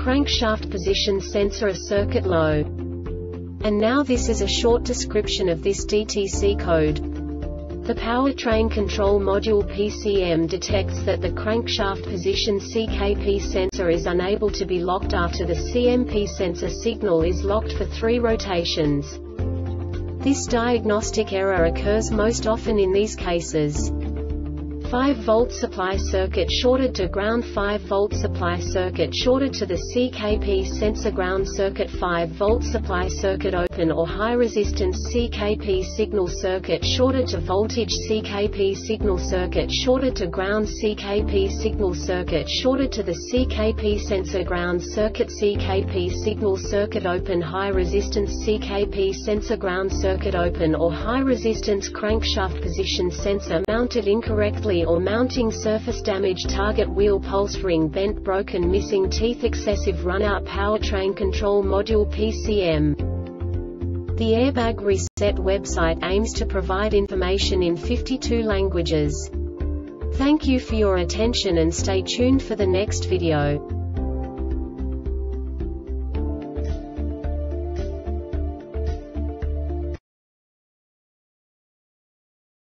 crankshaft position sensor circuit low. And now this is a short description of this DTC code. The powertrain control module PCM detects that the crankshaft position CKP sensor is unable to be locked after the CMP sensor signal is locked for 3 rotations. This diagnostic error occurs most often in these cases. 5-volt supply circuit shorted to ground. 5-volt supply circuit shorted to the CKP sensor. Ground circuit. 5-volt supply circuit open or high resistance. CKP signal circuit shorted to voltage. CKP signal circuit shorted to ground. CKP signal circuit shorted to the CKP sensor. Ground circuit. CKP signal circuit open. High resistance. CKP sensor. Ground circuit open or high resistance. Crankshaft position sensor mounted incorrectly or mounting. Surface damage. Target wheel pulse. Ring bent. Broken. Missing teeth. Excessive run out. Powertrain control module PCM. The Airbag Reset website aims to provide information in 52 languages. Thank you for your attention and stay tuned for the next video.